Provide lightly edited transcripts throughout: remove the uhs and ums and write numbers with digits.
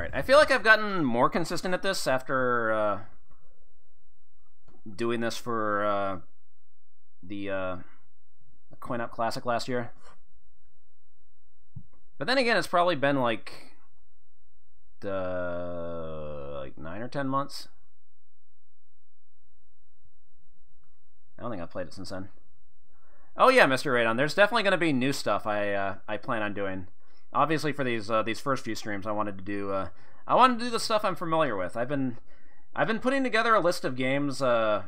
Alright, I feel like I've gotten more consistent at this after doing this for the Coin Up Classic last year. But then again, it's probably been like 9 or 10 months. I don't think I've played it since then. Oh yeah, Mr. Radon, there's definitely going to be new stuff I plan on doing. Obviously, for these first few streams, I wanted to do the stuff I'm familiar with. I've been putting together a list of games I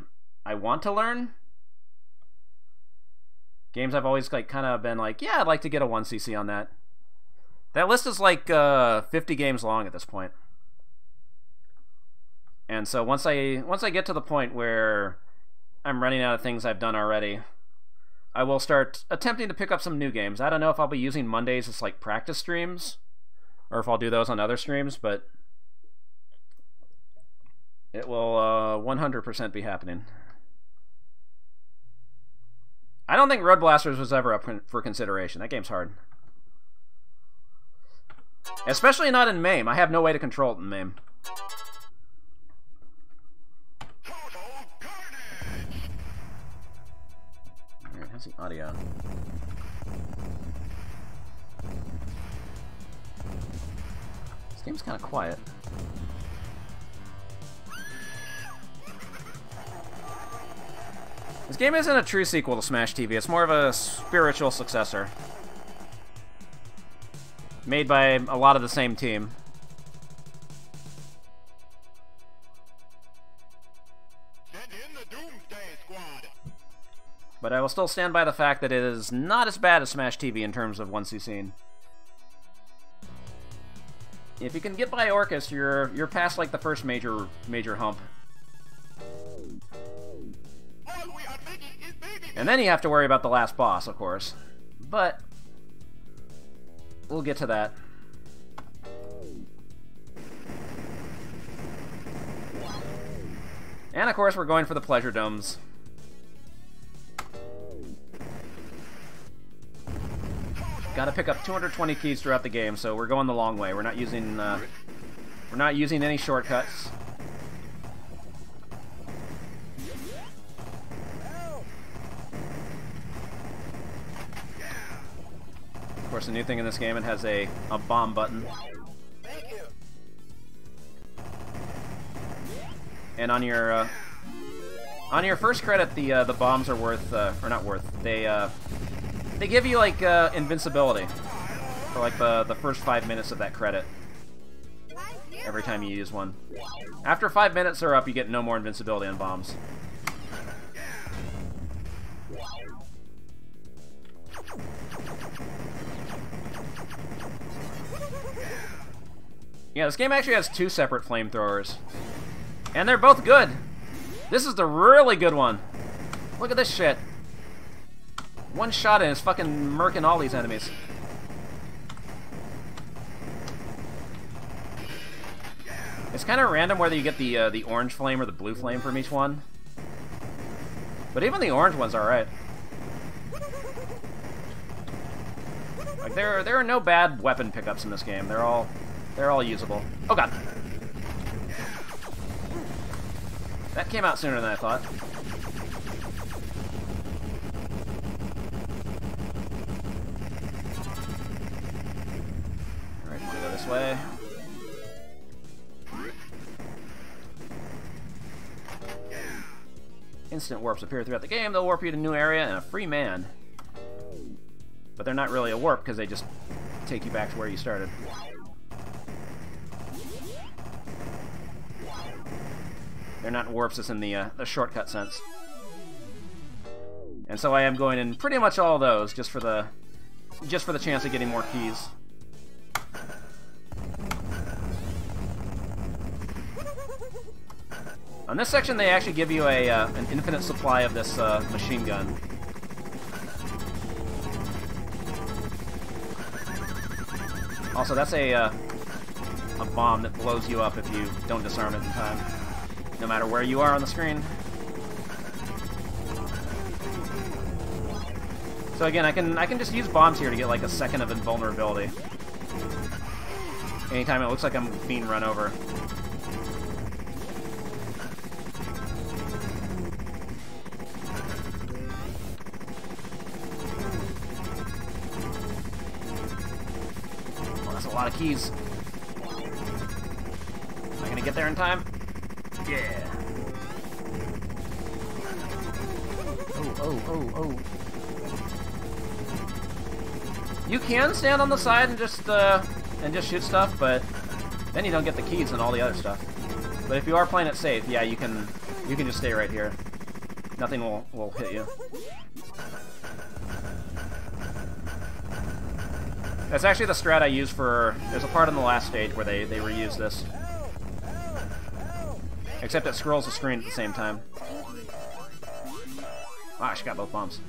want to learn. Games I've always kind of been like, yeah, I'd like to get a 1cc on that. That list is like 50 games long at this point. And so once I get to the point where I'm running out of things I've done already, I will start attempting to pick up some new games. I don't know if I'll be using Mondays as like practice streams, or if I'll do those on other streams, but it will 100% be happening. I don't think Road Blasters was ever up for consideration. That game's hard. Especially not in MAME. I have no way to control it in MAME. Alright, how's the audio? This game's kind of quiet. This game isn't a true sequel to Smash TV. It's more of a spiritual successor. Made by a lot of the same team. Send in the Doomsday Squad. But I will still stand by the fact that it is not as bad as Smash TV in terms of 1cc. If you can get by Orcus, you're past like the first major hump. And then you have to worry about the last boss, of course. But we'll get to that. And of course, we're going for the Pleasure Domes. Gotta pick up 220 keys throughout the game, so we're going the long way. We're not using any shortcuts. Of course, the new thing in this game, it has a bomb button. And on your first credit, the bombs are worth or not worth. They give you like invincibility for like the first 5 minutes of that credit. Every time you use one. After 5 minutes are up, you get no more invincibility on bombs. Yeah, this game actually has 2 separate flamethrowers. And they're both good! This is the really good one! Look at this shit! One shot and it's fucking murking all these enemies. It's kind of random whether you get the orange flame or the blue flame from each one. But even the orange one's alright. Like, there are no bad weapon pickups in this game. They're all usable. Oh god. That came out sooner than I thought. Alright, I'm gonna go this way. Instant warps appear throughout the game. They'll warp you to a new area and a free man. But they're not really a warp because they just take you back to where you started. They're not warps, it's in the shortcut sense. And so I am going in pretty much all those just for the chance of getting more keys. On this section, they actually give you a an infinite supply of this machine gun. Also, that's a bomb that blows you up if you don't disarm it in time. No matter where you are on the screen. So again, I can just use bombs here to get like a second of invulnerability. Anytime it looks like I'm being run over. Well, that's a lot of keys. Am I gonna get there in time? Yeah. Oh, oh, oh, oh. You can stand on the side and just shoot stuff, but then you don't get the keys and all the other stuff. But if you are playing it safe, yeah, you can just stay right here. Nothing will hit you. That's actually the strat I use for... There's a part in the last stage where they reuse this. Except it scrolls the screen at the same time. Ah, she got both bombs.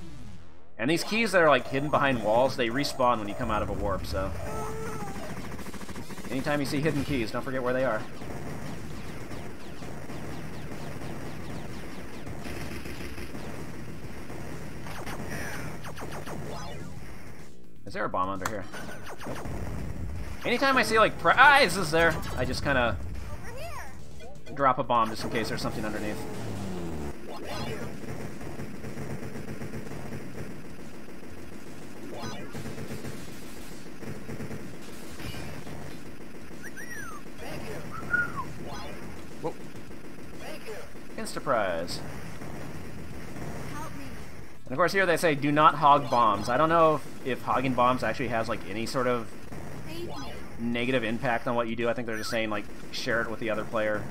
And these keys that are like hidden behind walls, they respawn when you come out of a warp, so... Anytime you see hidden keys, don't forget where they are. Is there a bomb under here? Nope. Anytime I see like prizes there, I just kind of drop a bomb just in case there's something underneath. Surprise. And of course here they say do not hog bombs. I don't know if hogging bombs actually has like any sort of negative impact on what you do. I think they're just saying like share it with the other player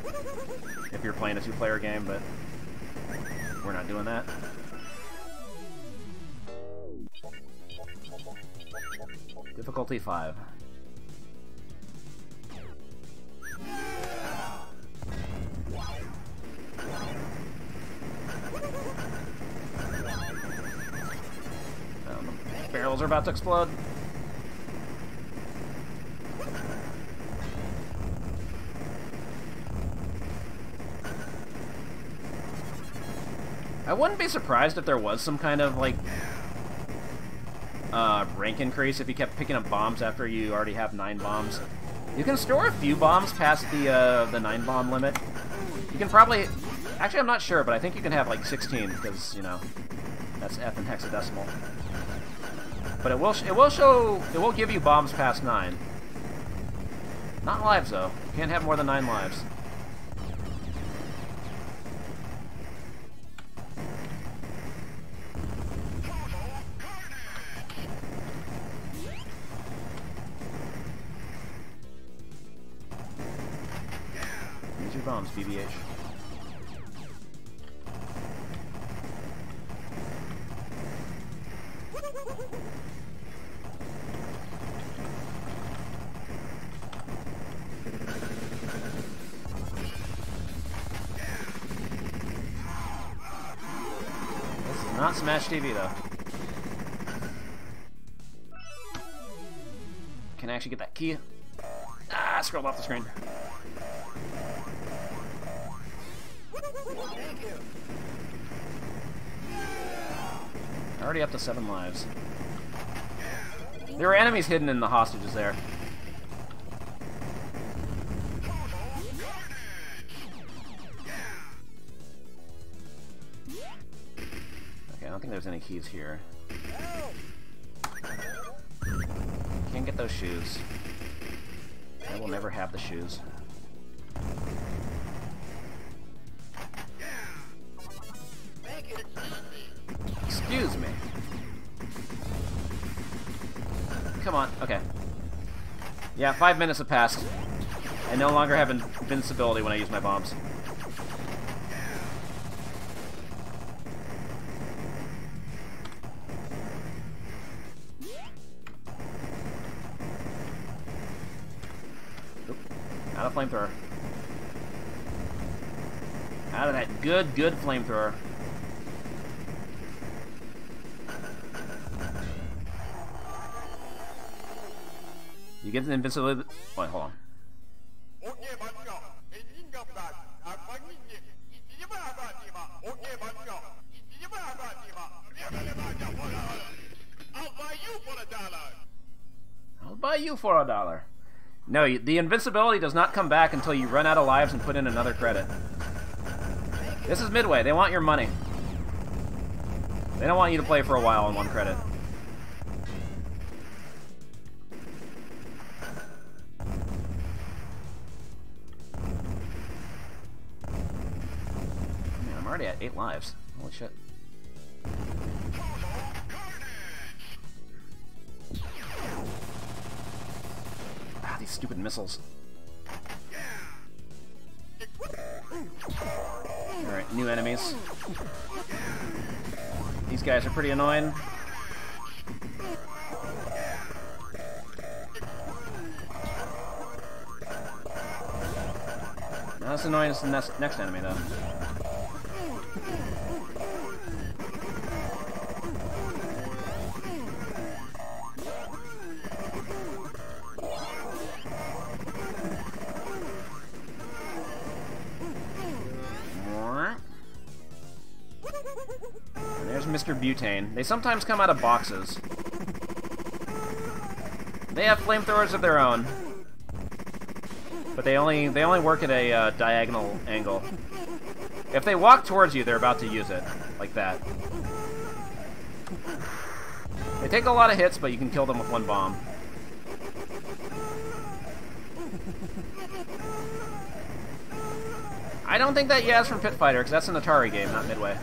if you're playing a two-player game, but we're not doing that. Difficulty 5. Barrels are about to explode. I wouldn't be surprised if there was some kind of like rank increase if you kept picking up bombs after you already have 9 bombs. You can store a few bombs past the 9 bomb limit. You can probably, actually I'm not sure, but I think you can have like 16 because you know that's F in hexadecimal. But it will give you bombs past 9. Not lives though. You can't have more than 9 lives. Use your bombs, BBH. Not Smash TV though. Can I actually get that key? Ah, scroll off the screen. Already up to 7 lives. There were enemies hidden in the hostages there. I don't think there's any keys here. Can't get those shoes. I will never have the shoes. Excuse me. Come on, okay. Yeah, 5 minutes have passed. I no longer have invincibility when I use my bombs. Flamethrower. Out of that good flamethrower. You get the invincibility. Wait, hold on. I'll buy you for $1. No, the invincibility does not come back until you run out of lives and put in another credit. This is Midway. They want your money. They don't want you to play for a while on one credit. Man, I'm already at 8 lives. Holy shit. Ah, these stupid missiles. Alright, new enemies. These guys are pretty annoying. Not as annoying as the next enemy, though. Mr. Butane. They sometimes come out of boxes. They have flamethrowers of their own, but they only work at a diagonal angle. If they walk towards you, they're about to use it like that. They take a lot of hits, but you can kill them with one bomb. I don't think that Yaz from Pit Fighter, because that's an Atari game, not Midway.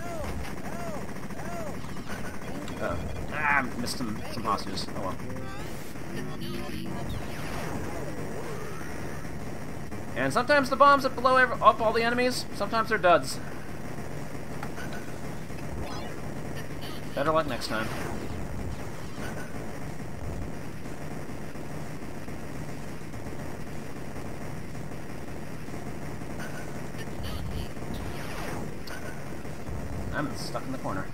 I missed some hostages. Oh well. And sometimes the bombs that blow up all the enemies, sometimes they're duds. Better luck next time. I'm stuck in the corner.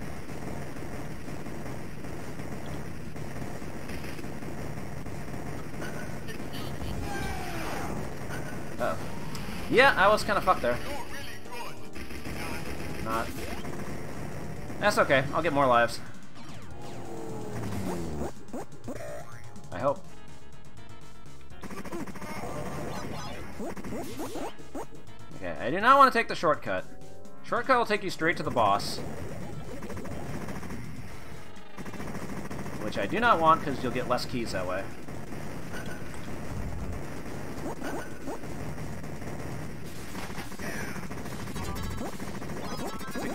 Yeah, I was kind of fucked there. Not. That's okay. I'll get more lives. I hope. Okay, I do not want to take the shortcut. Shortcut will take you straight to the boss. Which I do not want because you'll get less keys that way.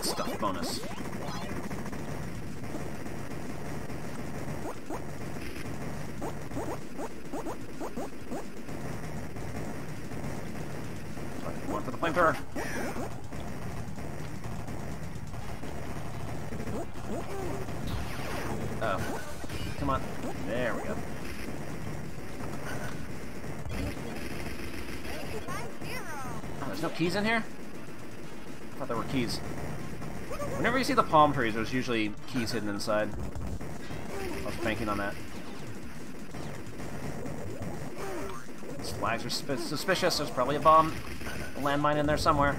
Stuff bonus. One for the flamethrower. Oh. Come on. There we go. Oh, there's no keys in here? I thought there were keys. Whenever you see the palm trees, there's usually keys hidden inside. I was banking on that. These flags are suspicious. There's probably a landmine in there somewhere.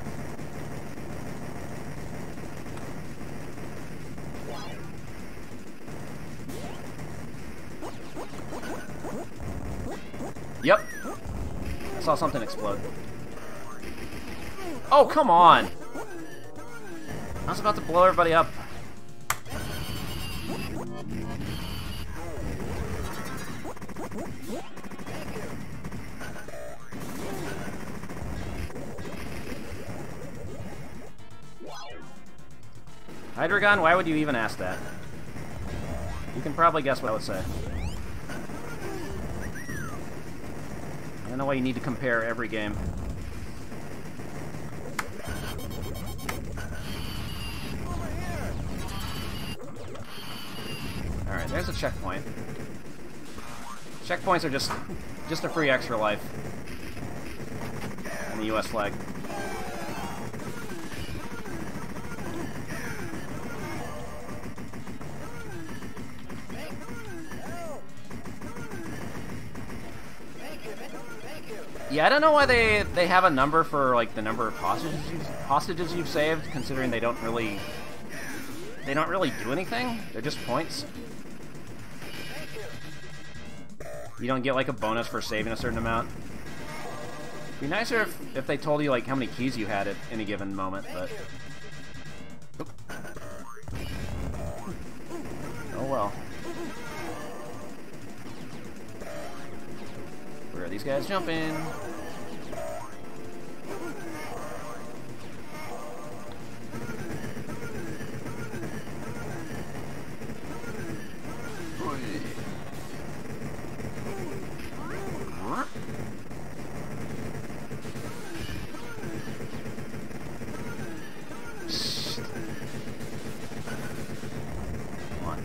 Yep. I saw something explode. Oh, come on! I was about to blow everybody up. Hydreigon, why would you even ask that? You can probably guess what I would say. I don't know why you need to compare every game. Alright, there's a checkpoint. Checkpoints are just a free extra life. And the US flag. Yeah, I don't know why they have a number for like the number of hostages you've saved, considering they don't really do anything. They're just points. You don't get like a bonus for saving a certain amount. It'd be nicer if they told you like how many keys you had at any given moment, but oh well. Where are these guys jumping?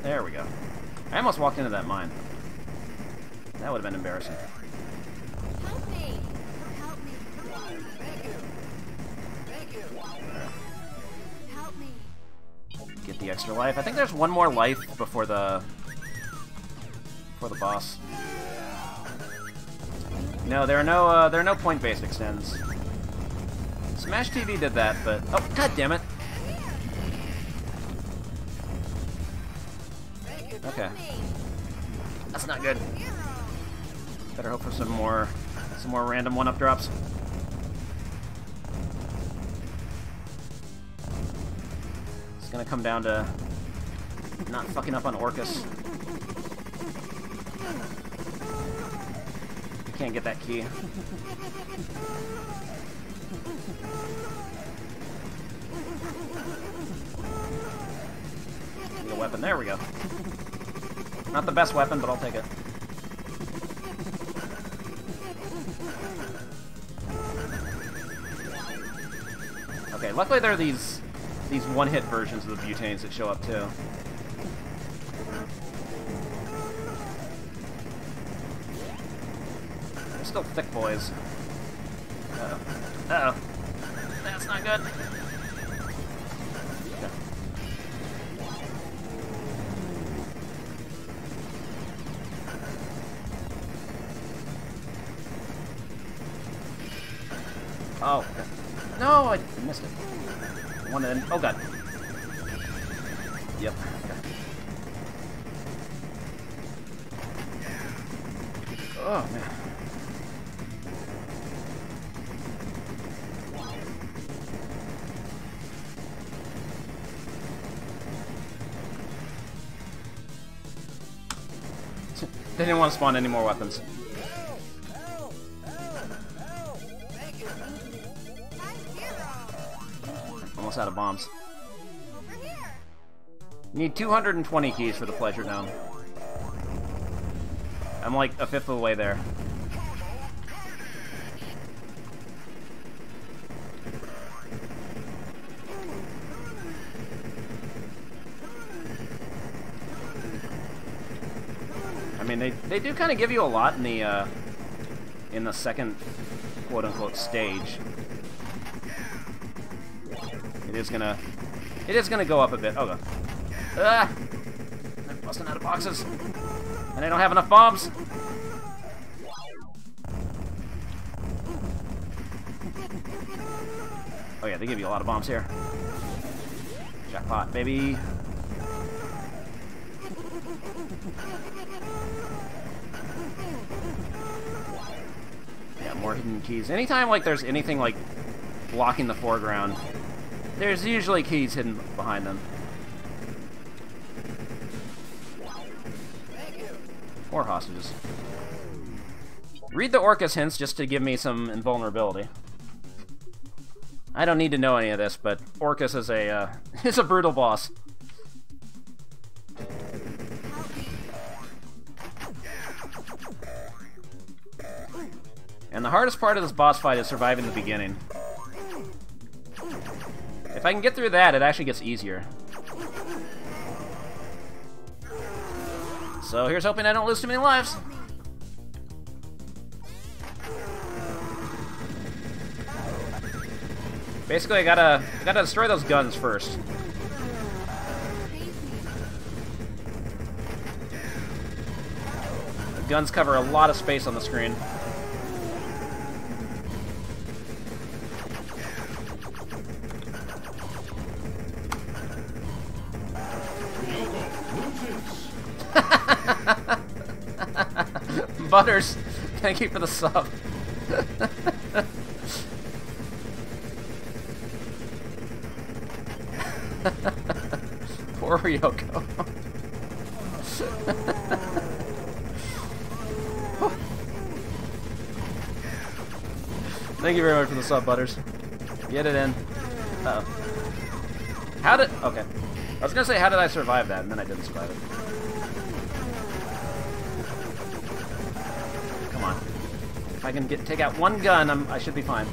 There we go. I almost walked into that mine. That would have been embarrassing. Help me. Help me. Thank you. Thank you. Help me. Get the extra life. I think there's one more life before the boss. No, there are no point-based extends. Smash TV did that, but oh, god damn it. Okay. That's not good. Better hope for some more random one-up drops. It's gonna come down to not fucking up on Orcus. I can't get that key. Need a weapon. There we go. Not the best weapon, but I'll take it. Okay, luckily there are these one-hit versions of the butanes that show up too. They're still thick boys. Uh-oh. Uh-oh. That's not good. Oh, no, I missed it. I wanted an, oh god. Yep. Oh, man. They didn't want to spawn any more weapons. Out of bombs. Need 220 keys for the Pleasure Dome. I'm like a fifth of the way there. I mean, they do kind of give you a lot in the second quote-unquote stage. It is gonna go up a bit. Oh god. Ah! I'm busting out of boxes. And I don't have enough bombs. Oh yeah, they give you a lot of bombs here. Jackpot, baby. Yeah, more hidden keys. Anytime like there's anything like blocking the foreground, there's usually keys hidden behind them. Or hostages. Read the Orcus hints just to give me some invulnerability. I don't need to know any of this, but Orcus is a brutal boss. And the hardest part of this boss fight is surviving the beginning. If I can get through that, it actually gets easier. So here's hoping I don't lose too many lives. Basically, I gotta destroy those guns first. The guns cover a lot of space on the screen. Butters, thank you for the sub. Poor Ryoko. Thank you very much for the sub, Butters. Get it in. Uh-oh. How did... Okay. I was gonna say, how did I survive that? And then I didn't survive it. Come on. If I can take out one gun, I should be fine.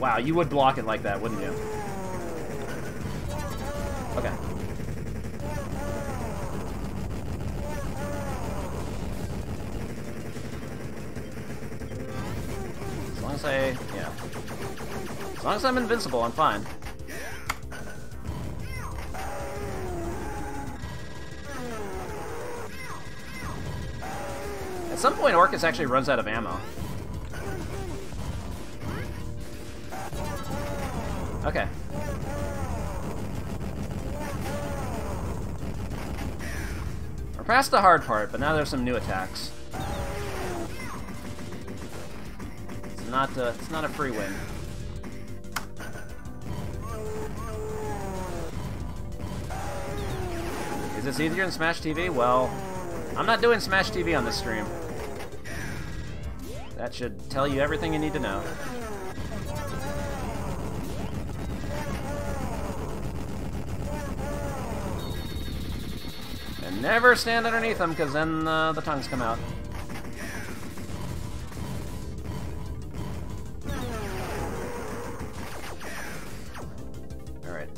Wow, you would block it like that, wouldn't you? Okay. As long as I... yeah. As long as I'm invincible, I'm fine. At some point, Orcus actually runs out of ammo. Okay. We're past the hard part, but now there's some new attacks. It's not a free win. Is this easier than Smash TV? Well, I'm not doing Smash TV on this stream. That should tell you everything you need to know. Never stand underneath them, because then the tongues come out. Alright.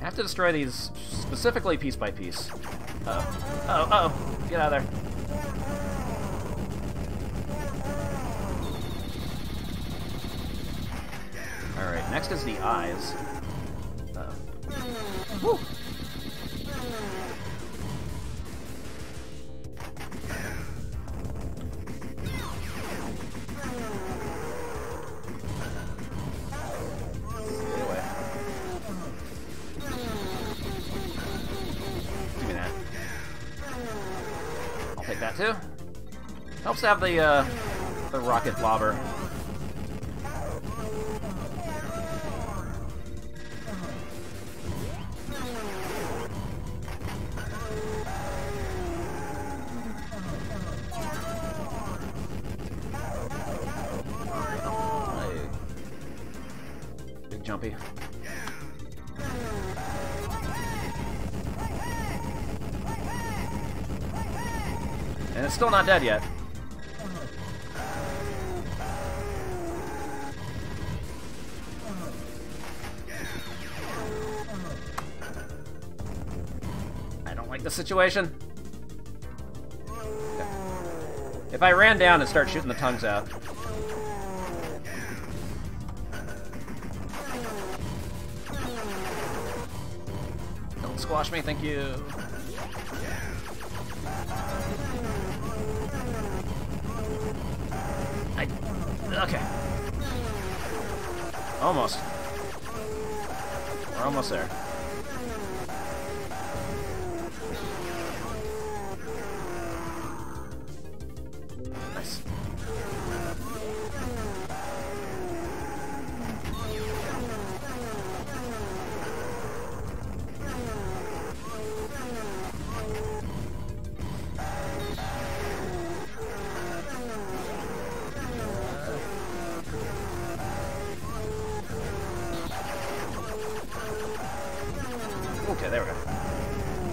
I have to destroy these specifically piece by piece. Uh-oh. Uh-oh, uh-oh. Get out of there. Alright, next is the eyes. Uh-oh. Woo! Too. Helps to have the rocket blobber. Big jumpy. And it's still not dead yet. I don't like the situation. Okay. If I ran down and start shooting the tongues out. Don't squash me, thank you. Okay. Almost. We're almost there. Nice. Okay, there we go.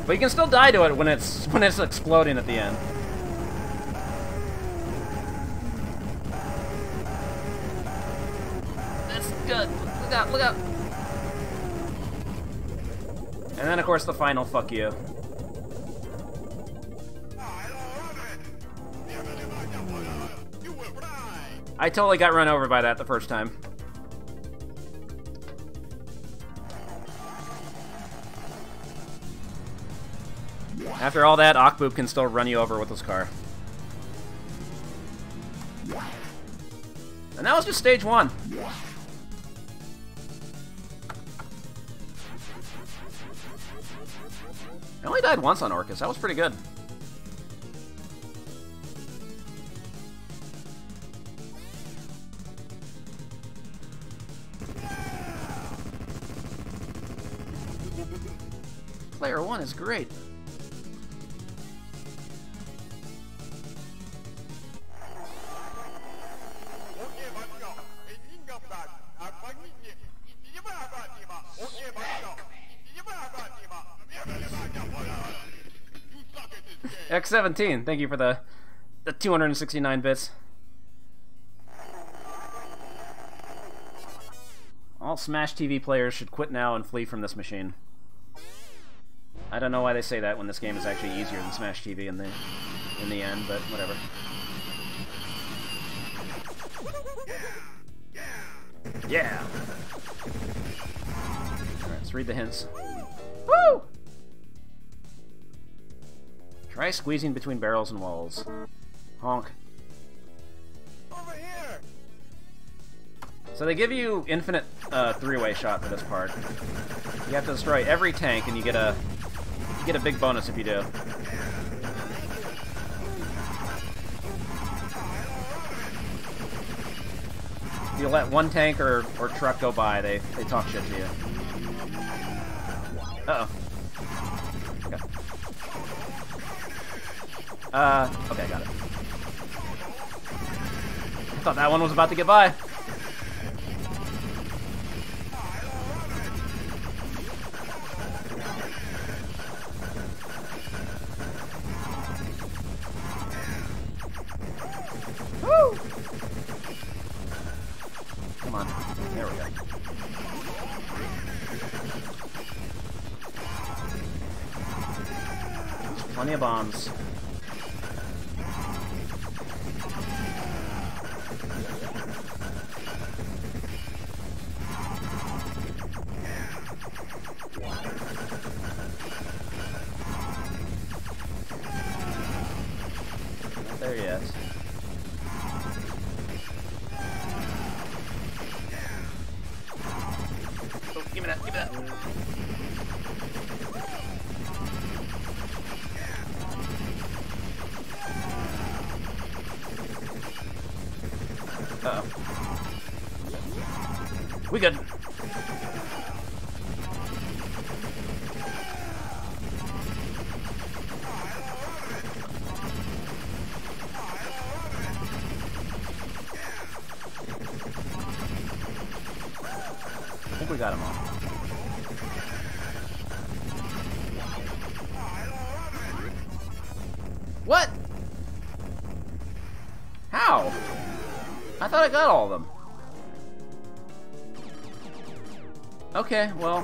But you can still die to it when it's exploding at the end. That's good. Look out! Look out! And then, of course, the final fuck you. I totally got run over by that the first time. After all that, Akboob can still run you over with his car. And that was just stage one. I only died once on Orcus. That was pretty good. Player One is great. X17, thank you for the 269 bits. All Smash TV players should quit now and flee from this machine. I don't know why they say that when this game is actually easier than Smash TV in the end, but whatever. Yeah! Alright, let's read the hints. Woo! Try squeezing between barrels and walls. Honk. Over here. So they give you infinite three-way shot for this part. You have to destroy every tank, and you get a big bonus if you do. If you let one tank or truck go by, they talk shit to you. Uh-oh. Okay, got it. I thought that one was about to get by. Woo! Come on. There we go. There's plenty of bombs. There he is. Oh, give me that, give me that. Uh-oh. We good. We got them all. What? How? I thought I got all of them. Okay, well,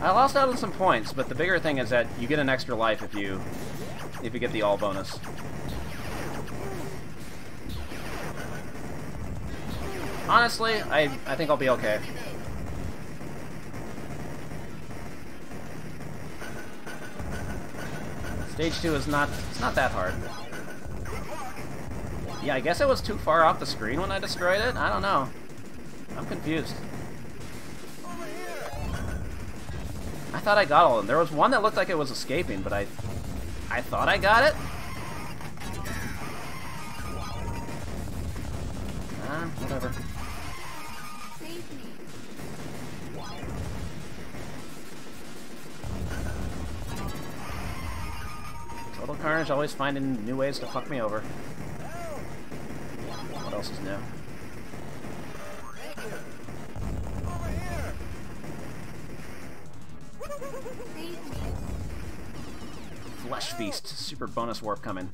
I lost out on some points, but the bigger thing is that you get an extra life if you get the all bonus. Honestly, I think I'll be okay. Stage 2 is not that hard. Yeah, I guess it was too far off the screen when I destroyed it? I don't know. I'm confused. I thought I got all of them. There was one that looked like it was escaping, but I thought I got it? Whatever. Total Carnage always finding new ways to fuck me over. What else is new? Flesh Feast, super bonus warp coming.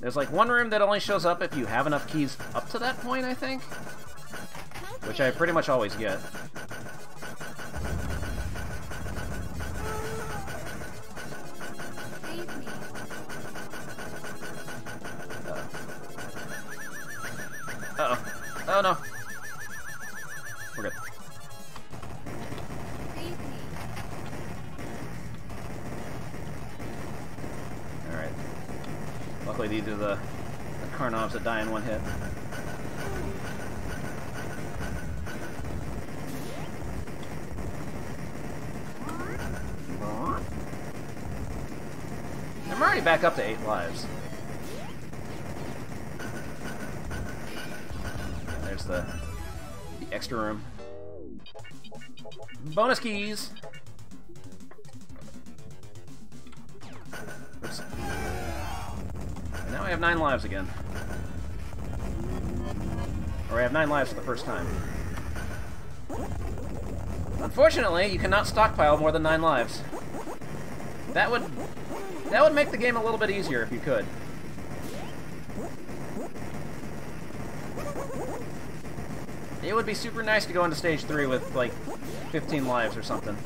There's like one room that only shows up if you have enough keys up to that point, I think? Which I pretty much always get. Uh-oh. Oh no. We're good. Alright. Luckily these are the Carnobs that die in one hit. I'm already back up to 8 lives. There's the Extra room. Bonus keys! Oops. And now I have 9 lives again. Or I have 9 lives for the first time. Unfortunately, you cannot stockpile more than 9 lives. That would make the game a little bit easier if you could. It would be super nice to go into stage 3 with, like, 15 lives or something.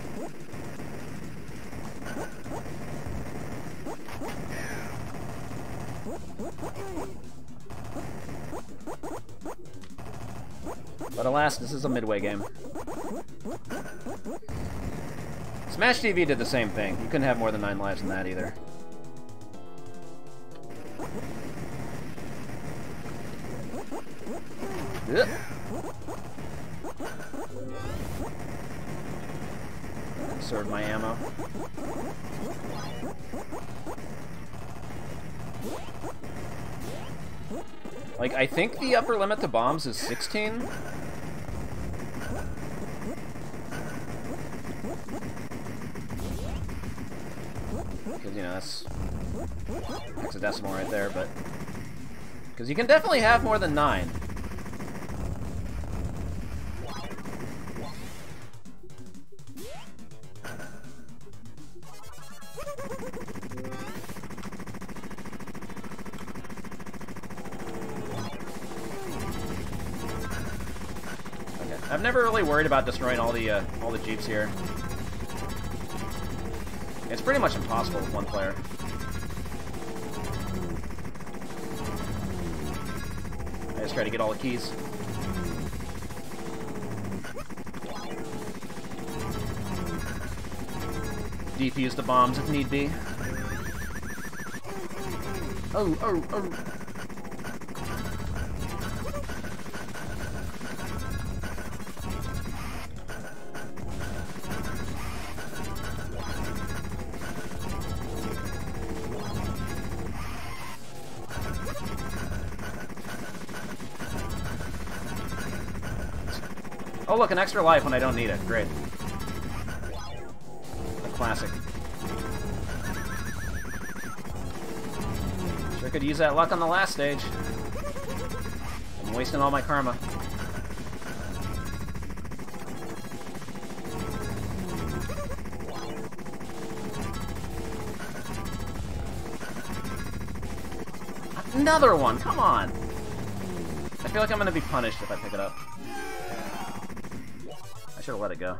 But alas, this is a Midway game. Smash TV did the same thing. You couldn't have more than 9 lives in that either. Ugh. Serve my ammo. Like, I think the upper limit to bombs is 16. Because, you know, that's hexadecimal right there, but... Because you can definitely have more than 9. I've never really worried about destroying all the Jeeps here. It's pretty much impossible with one player. I just try to get all the keys. Defuse the bombs if need be. Oh, oh, oh. Oh look, an extra life when I don't need it. Great. A classic. Sure could use that luck on the last stage. I'm wasting all my karma. Another one, come on! I feel like I'm gonna be punished if I pick it up. I should've let it go.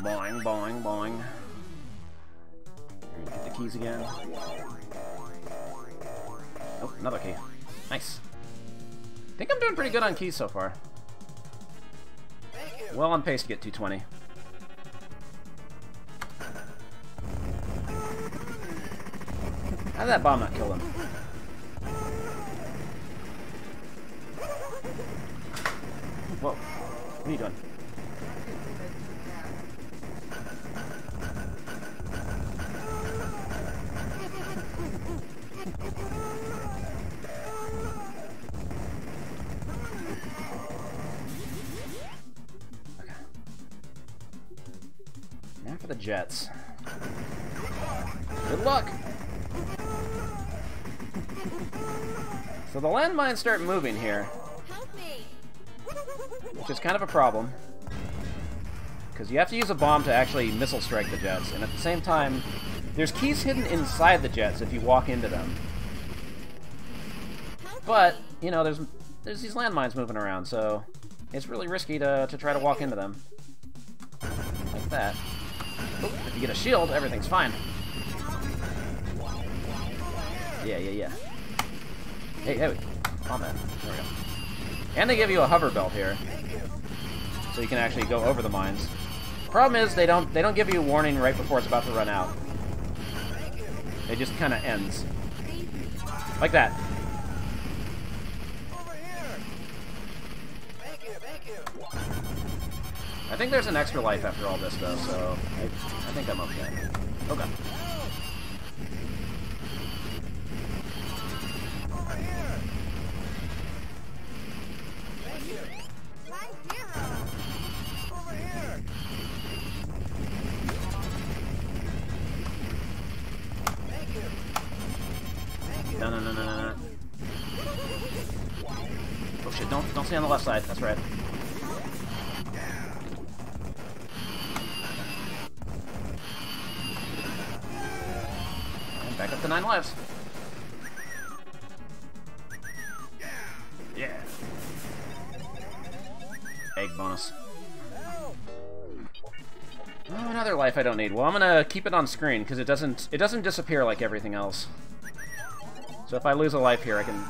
Boing, boing, boing. Get the keys again. Oh, another key. Nice. I think I'm doing pretty good on keys so far. Well on pace to get 220. How did that bomb not kill him? Whoa. What are you doing? Okay. Now for the jets. Good luck! So the landmines start moving here, which is kind of a problem, because you have to use a bomb to actually missile strike the jets, and at the same time, there's keys hidden inside the jets if you walk into them. But, you know, there's these landmines moving around, so it's really risky to try to walk into them. Like that. If you get a shield, everything's fine. Yeah, yeah, yeah. Hey, hey, oh man, there we go. And they give you a hover belt here, so you can actually go over the mines. Problem is, they don't give you a warning right before it's about to run out. It just kind of ends, like that. I think there's an extra life after all this, though, so I think I'm okay. Okay. No. Oh shit, don't stay on the left side, that's right. And back up to 9 lives. Yeah. Egg bonus. Oh, another life I don't need. Well, I'm gonna keep it on screen because it doesn't disappear like everything else. So if I lose a life here, I can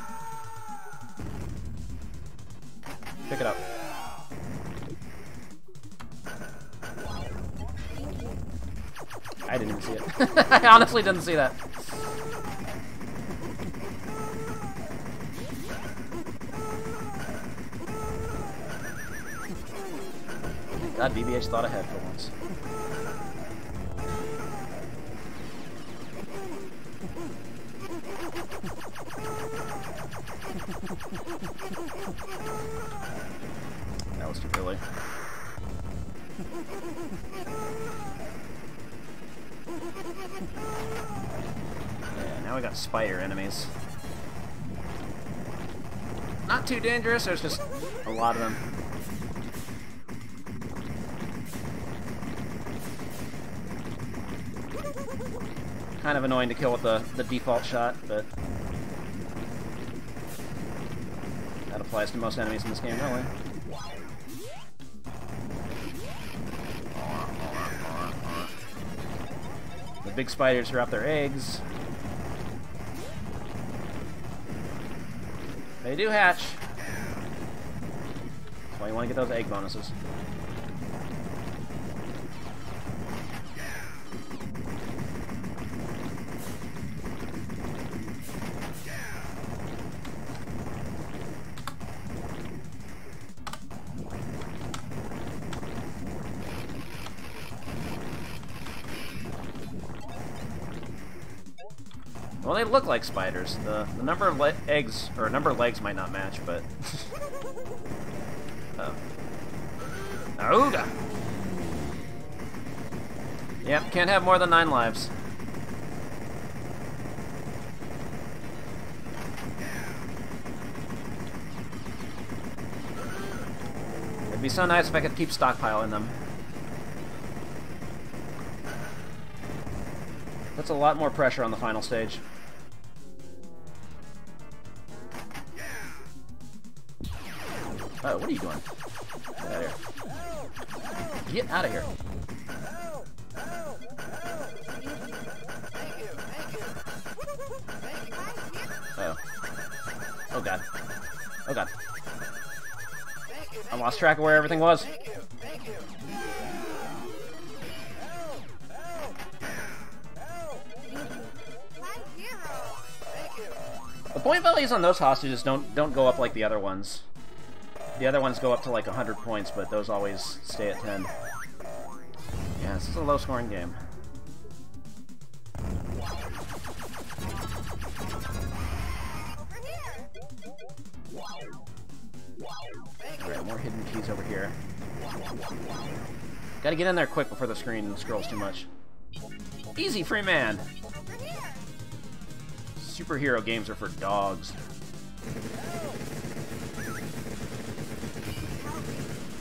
pick it up. I didn't even see it. I honestly didn't see that. God, BBH thought ahead for once. That was too early. Yeah, now we got spider enemies. Not too dangerous, there's just a lot of them. Kind of annoying to kill with the default shot, but that applies to most enemies in this game, really. The big spiders drop their eggs. They do hatch. That's why you want to get those egg bonuses. Well, they look like spiders. The number of eggs, or number of legs might not match, but... Oh. Aruga! Yep, can't have more than 9 lives. It'd be so nice if I could keep stockpiling them. That's a lot more pressure on the final stage. Oh, what are you doing? Get out of here. Get out of here. Oh. Oh god. Oh god. I lost track of where everything was. The point values on those hostages don't go up like the other ones. The other ones go up to like 100 points, but those always stay at 10. Yeah, this is a low-scoring game. Alright, more hidden keys over here. Gotta get in there quick before the screen scrolls too much. Easy, free man! Superhero games are for dogs.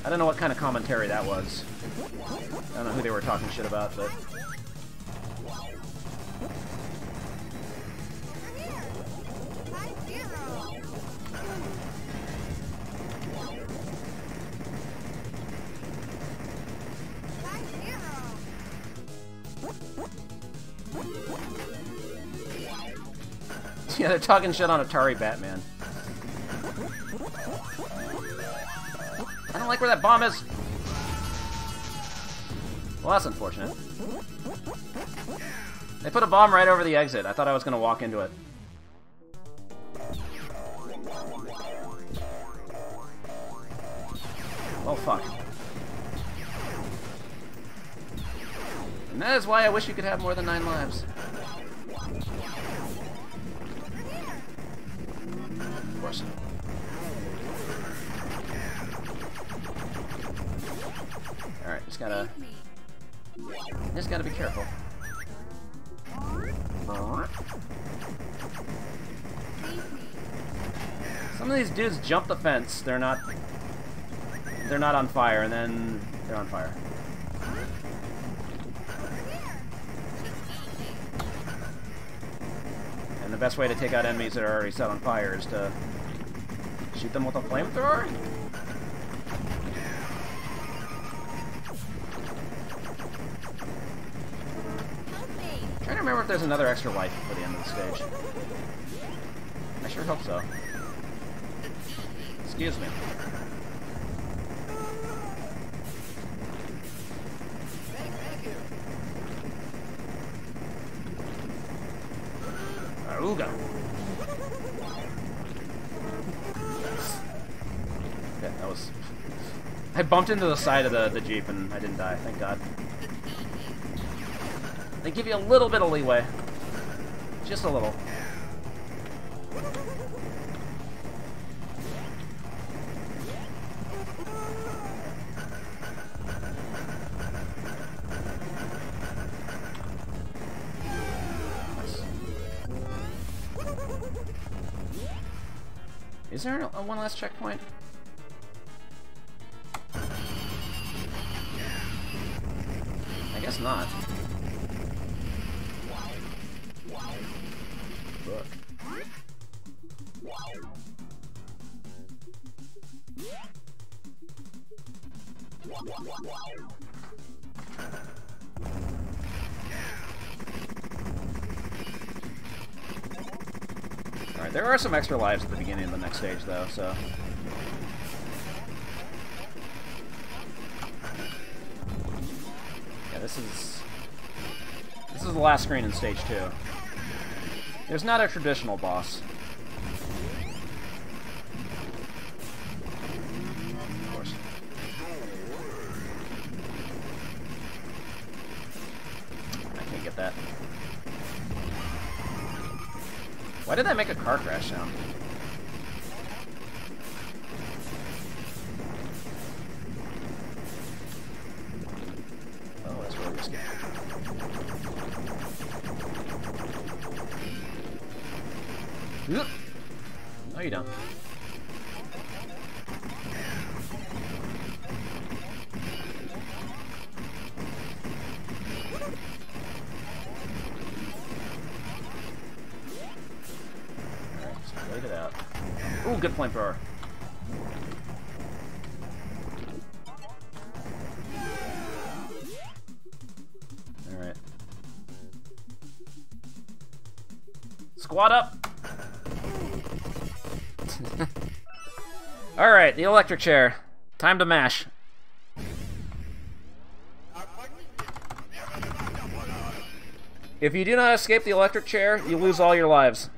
I don't know what kind of commentary that was. I don't know who they were talking shit about, but... Yeah, they're talking shit on Atari Batman. I don't like where that bomb is! Well, that's unfortunate. They put a bomb right over the exit. I thought I was gonna walk into it. Oh, fuck. And that is why I wish you could have more than 9 lives. Of course. Alright, just gotta be careful. Some of these dudes jump the fence, they're not on fire, and then they're on fire. And the best way to take out enemies that are already set on fire is to shoot them with a flamethrower? I'm trying to remember if there's another extra life for the end of the stage. I sure hope so. Excuse me. Aruga. Yeah, that was... I bumped into the side of the Jeep and I didn't die, thank God. They give you a little bit of leeway. Just a little. Nice. Is there a one last checkpoint? I guess not. Alright, there are some extra lives at the beginning of the next stage, though, so... Yeah, this is the last screen in stage 2. There's not a traditional boss. Of course. I can't get that. Why did that make a car crash sound? Oh, that's really risky. No, you don't. Ooh, good flamethrower. Alright. Squad up! Alright, the electric chair. Time to mash. If you do not escape the electric chair, you lose all your lives.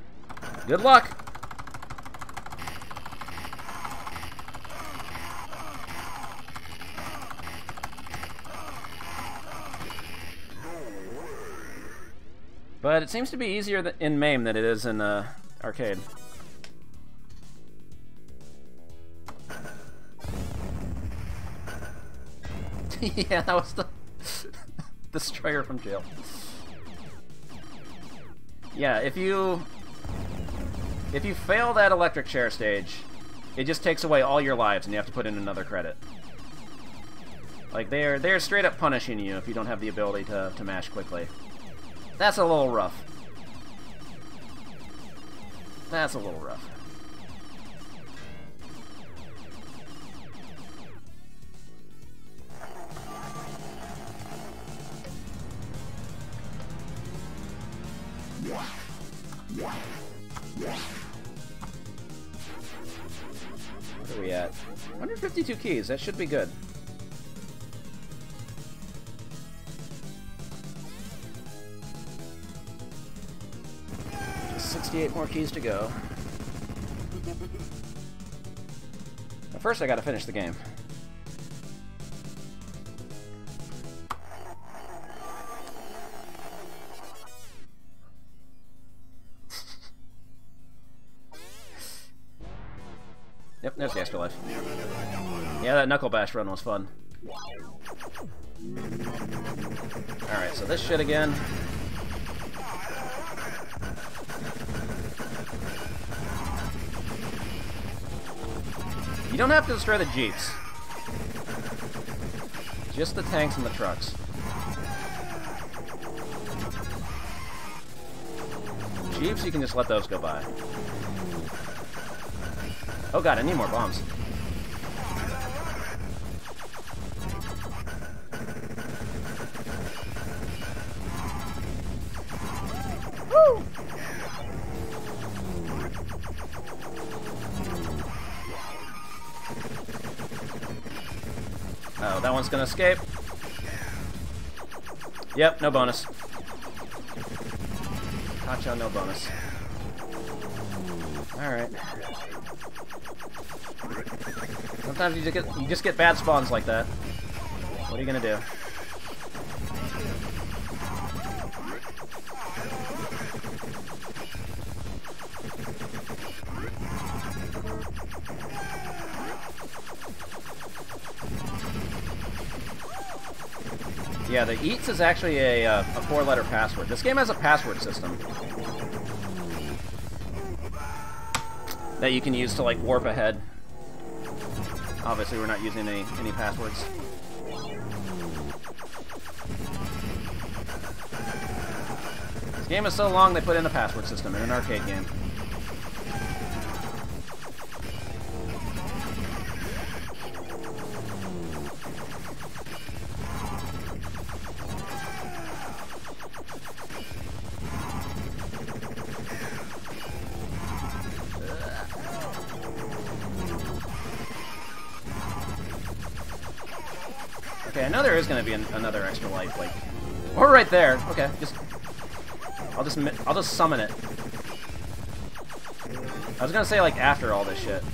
Good luck! But it seems to be easier in MAME than it is in arcade. Yeah, that was the Destroyer from Jail. Yeah, if you fail that electric chair stage, it just takes away all your lives and you have to put in another credit. Like they're straight up punishing you if you don't have the ability to mash quickly. That's a little rough. That's a little rough. What are we at? 152 keys, that should be good. Eight more keys to go. But first I gotta finish the game. Yep, there's the extra life. Yeah, that Knuckle Bash run was fun. Alright, so this shit again. You don't have to destroy the Jeeps. Just the tanks and the trucks. Jeeps, you can just let those go by. Oh god, I need more bombs. Woo! Uh oh, that one's gonna escape. Yep, no bonus. Gotcha, no bonus. Alright. Sometimes you just get bad spawns like that. What are you gonna do? Yeah, the EATS is actually a four-letter password. This game has a password system that you can use to like warp ahead. Obviously, we're not using any passwords. This game is so long they put in a password system in an arcade game. Is going to be another extra life, like, or right there. Okay, I'll just summon it. I was gonna say like after all this shit.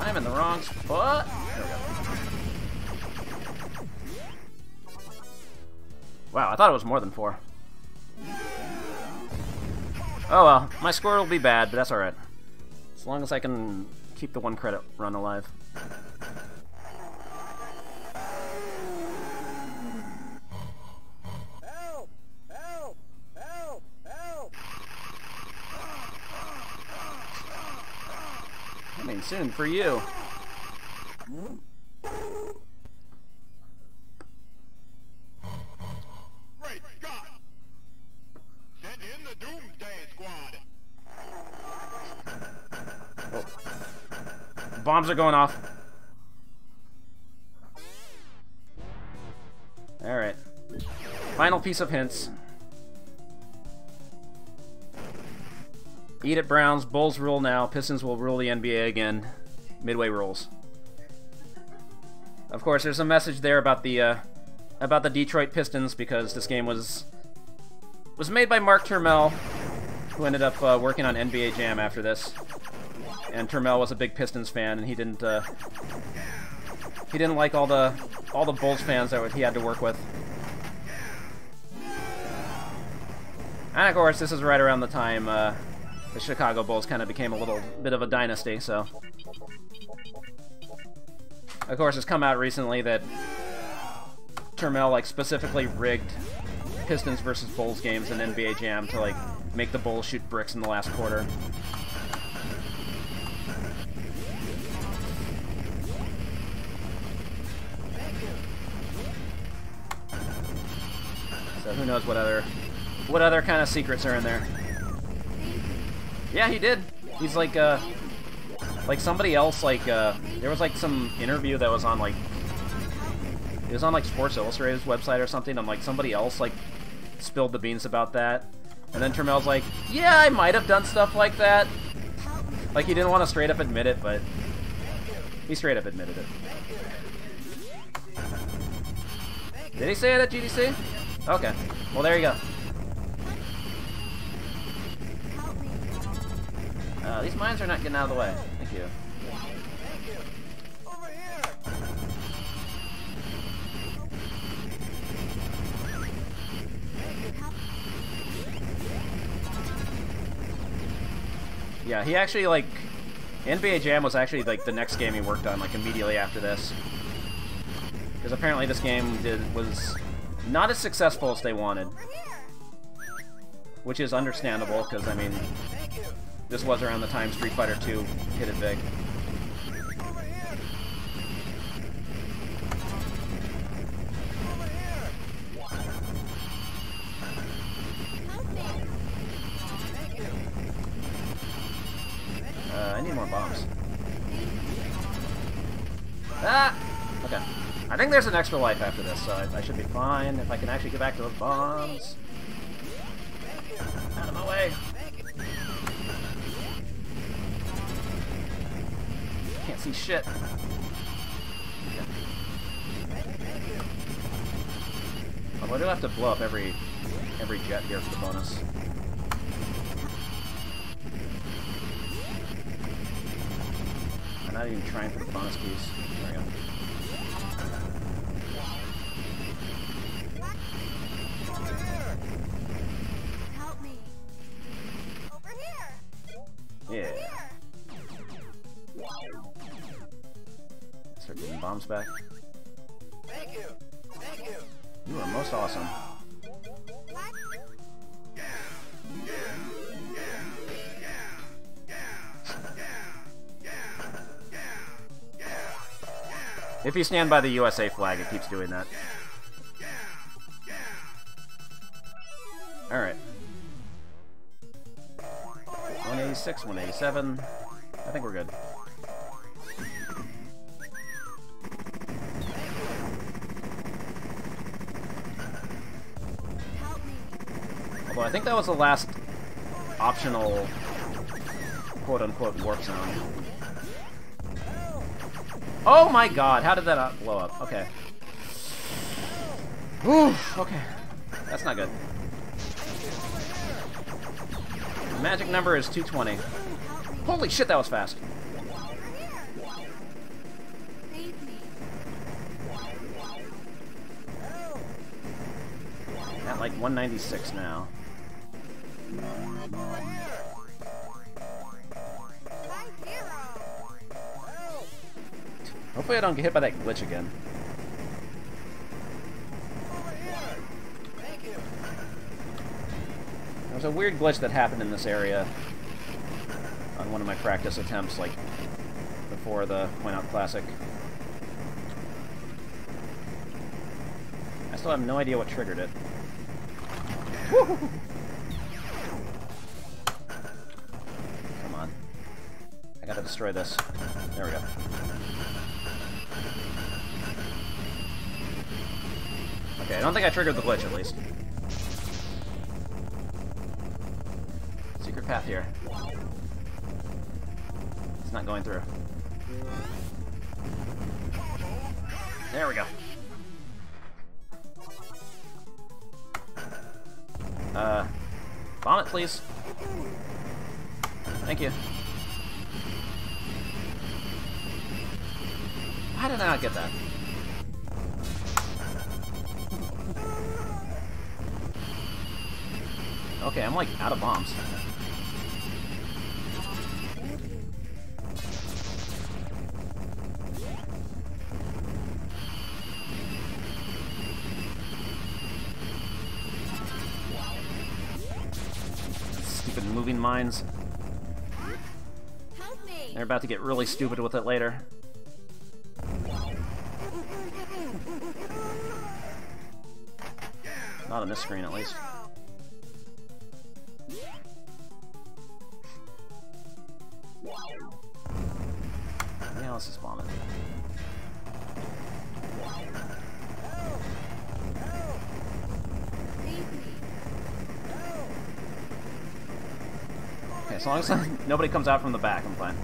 I'm in the wrong spot. There we go. Wow, I thought it was more than 4. Oh well, my score will be bad, but that's alright. As long as I can keep the 1 credit run alive. Help! Help! Help! Help! Coming soon for you. Bombs are going off. Alright. Final piece of hints. Eat it, Browns. Bulls rule now. Pistons will rule the NBA again. Midway rules. Of course, there's a message there about the Detroit Pistons, because this game was made by Mark Turmell, who ended up working on NBA Jam after this. And Turmell was a big Pistons fan, and he didn't like all the Bulls fans that he had to work with. And of course, this is right around the time the Chicago Bulls kind of became a little bit of a dynasty. So, of course, it's come out recently that Turmell like specifically rigged Pistons versus Bulls games in NBA Jam to like make the Bulls shoot bricks in the last quarter. Who knows what other kind of secrets are in there? Yeah, he did. He's like somebody else. There was like some interview that was on like it was on like Sports Illustrated's website or something. And like somebody else like spilled the beans about that, and then Turmell's like, yeah, I might have done stuff like that. Like he didn't want to straight up admit it, but he straight up admitted it. Did he say it at GDC? Okay. Well, there you go. These mines are not getting out of the way. Thank you. Yeah, he actually, like, NBA Jam was actually, like, the next game he worked on, like, immediately after this. Because apparently this game was not as successful as they wanted. Which is understandable, because, I mean, this was around the time Street Fighter 2 hit it big. I need more bombs. Ah! Okay. I think there's an extra life after this, so I should be fine if I can actually get back to those bombs. Out of my way! Can't see shit. Oh, I do have to blow up every jet here for the bonus. I'm not even trying for the bonus piece. There we go. Help me. Over here. Yeah. Start getting bombs back. Thank you. Thank you. You are most awesome. If you stand by the USA flag, it keeps doing that. Alright. 186, 187. I think we're good. Although I think that was the last optional quote-unquote warp zone. Oh my god, how did that blow up? Okay. Oof, okay. That's not good. The magic number is 220. Holy shit, that was fast. At like 196 now. Hopefully I don't get hit by that glitch again. There was a weird glitch that happened in this area on one of my practice attempts, like, before the Point Out Classic. I still have no idea what triggered it. Woo-hoo-hoo. Come on. I gotta destroy this. There we go. Okay, I don't think I triggered the glitch, at least. Secret path here. It's not going through. There we go. Bomb it, please. Thank you. How did I not get that? Okay, I'm like out of bombs. Stupid moving mines. They're about to get really stupid with it later. Not on this screen, at least. Yeah, let's just bomb it. Okay, as long as nobody comes out from the back, I'm fine.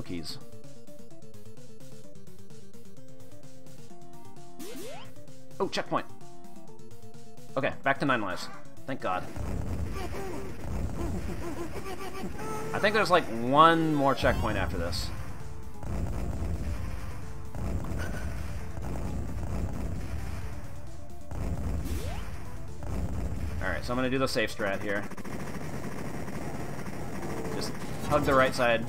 Nookies. Oh, checkpoint! Okay, back to 9 lives. Thank God. I think there's like one more checkpoint after this. Alright, so I'm gonna do the safe strat here. Just hug the right side.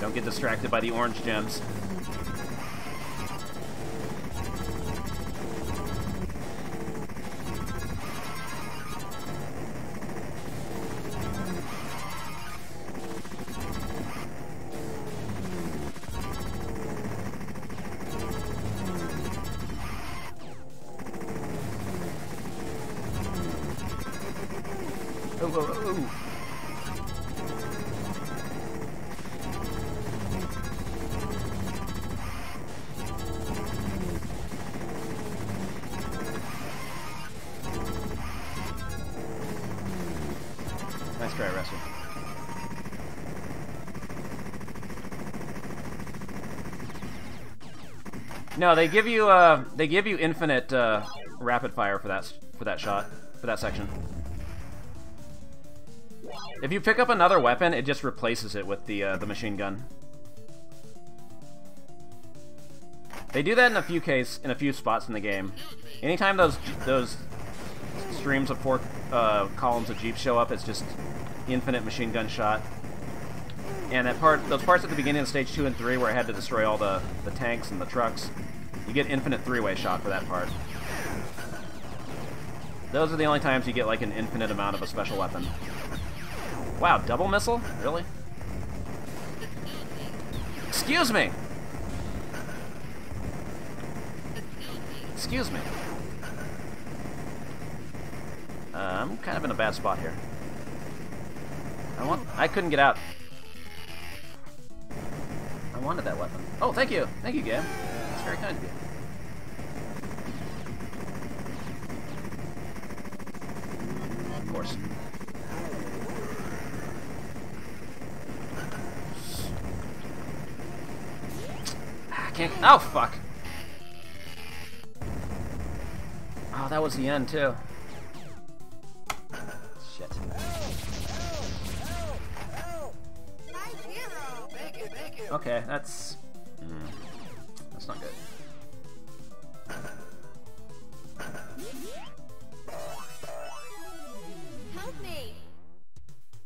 Don't get distracted by the orange gems. Nice try, Russell. No, they give you infinite rapid fire for that shot, for that section. If you pick up another weapon, it just replaces it with the machine gun. They do that in a few spots in the game. Anytime those streams of 4 columns of jeeps show up, it's just infinite machine gun shot. And that part, those parts at the beginning of stage 2 and 3 where I had to destroy all the tanks and the trucks, you get infinite 3-way shot for that part. Those are the only times you get like an infinite amount of a special weapon. Wow, double missile? Really? Excuse me! Excuse me. I'm kind of in a bad spot here. I couldn't get out. I wanted that weapon. Oh, thank you! Thank you, Gab. That's very kind of you. Of course. I can't... Oh, fuck! Oh, that was the end, too. Okay, that's not good. Help me.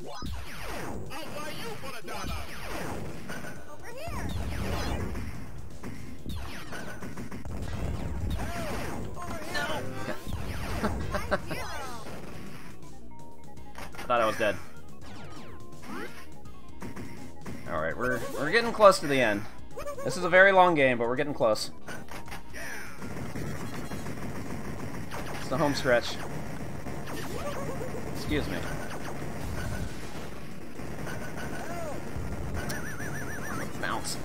How are you for a dollar? Over here. No. I thought I was dead. Alright, we're getting close to the end. This is a very long game, but we're getting close. It's the home stretch. Excuse me. Bounce.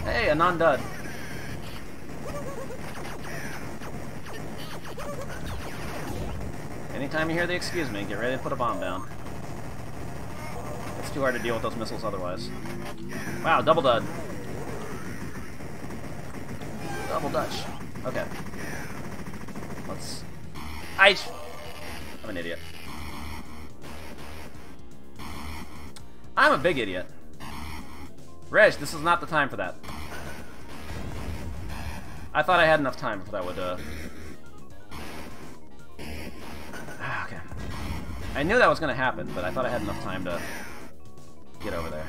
Okay. Hey, a non-dud. Anytime you hear the excuse me, get ready to put a bomb down. It's too hard to deal with those missiles otherwise. Wow, double dud. Double dutch. Okay. I'm an idiot. I'm a big idiot. Reg, this is not the time for that. I thought I had enough time before that would, I knew that was going to happen, but I thought I had enough time to get over there.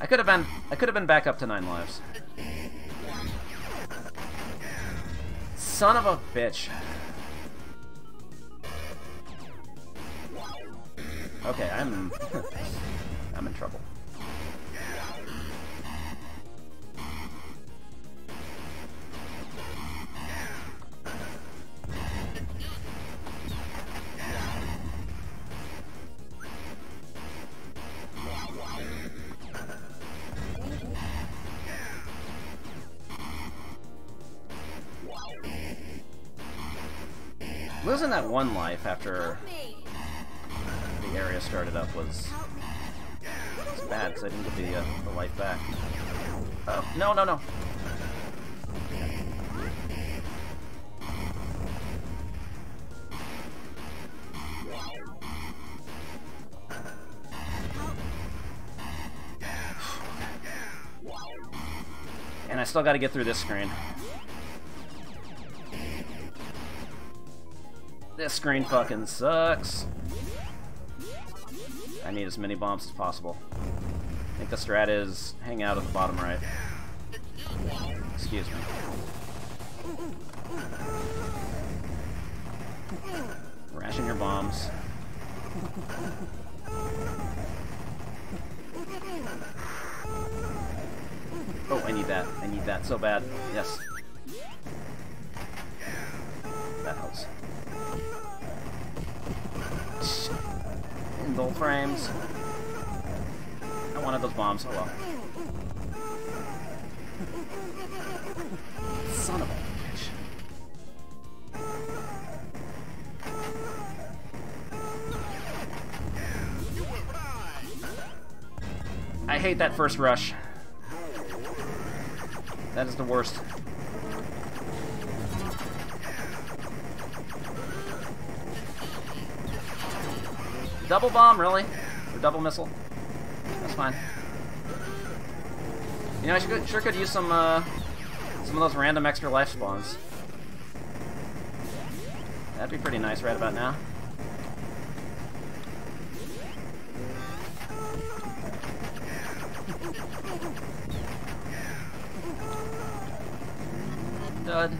I could have been back up to 9 lives. Son of a bitch. Okay, I'm I'm in trouble. Losing that one life after the area started up was bad, because I didn't get the life back. Oh, no, no, no! And I still gotta get through this screen. This screen fucking sucks. I need as many bombs as possible. I think the strat is hang out at the bottom right. Excuse me. Ration your bombs. Oh, I need that. I need that so bad. Yes. That helps. In gold frames. I wanted those bombs. Oh well. Son of a bitch. I hate that first rush. That is the worst. Double bomb, really? Or double missile? That's fine. You know, I sure could use some of those random extra life spawns. That'd be pretty nice right about now. Dud.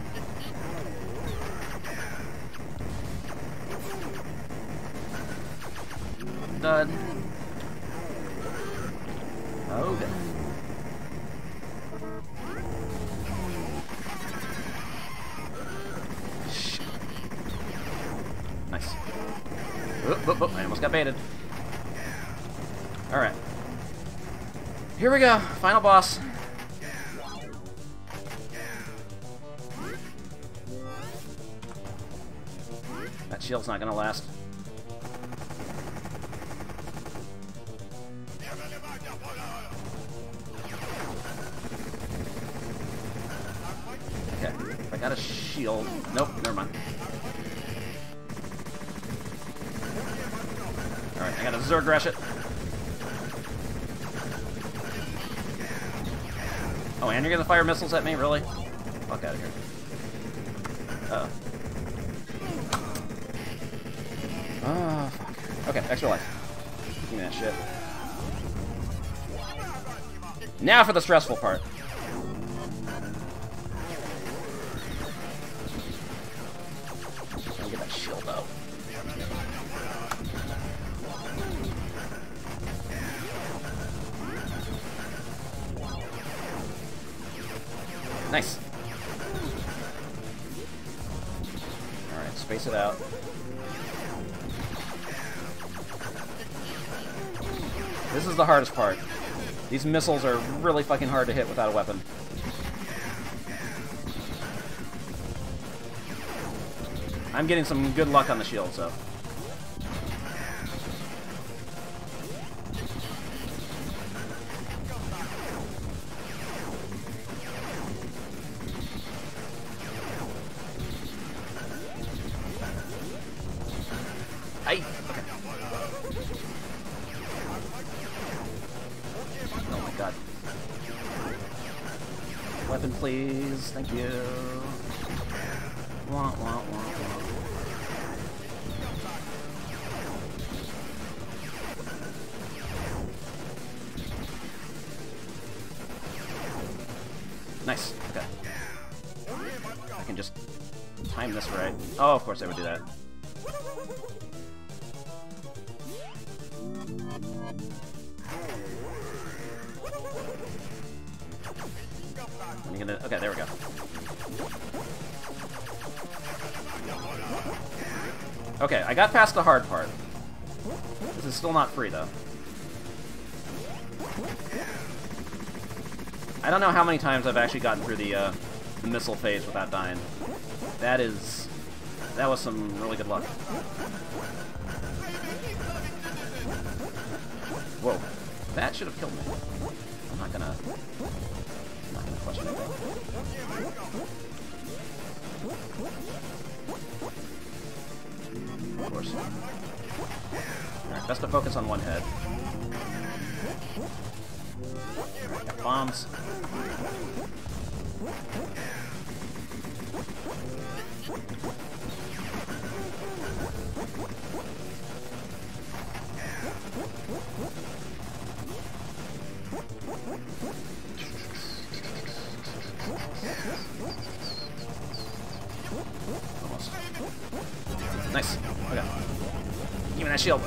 Dud. Oh, God. Shh. Nice. Oh, oh, oh, I almost got baited. Alright. Here we go. Final boss. That shield's not gonna last. Okay, if I got a shield. Nope, never mind. Alright, I gotta Zerg Rush it. Oh, and you're gonna fire missiles at me? Really? Fuck out of here. Uh-oh. Oh, fuck. Okay, extra life. Give me that shit. Now for the stressful part. I'll get that shield out. Nice. Alright, space it out. This is the hardest part. These missiles are really fucking hard to hit without a weapon. I'm getting some good luck on the shield, so. Weapon, please. Thank you. Nice. Okay. I can just time this right. Oh, of course I would do that. Okay, there we go. Okay, I got past the hard part. This is still not free, though. I don't know how many times I've actually gotten through the missile phase without dying. That is that was some really good luck. Whoa. That should have killed me. I'm not gonna question it. Of course. Alright, best to focus on one head. Got bombs. Almost. Nice. Okay. Give me that shield.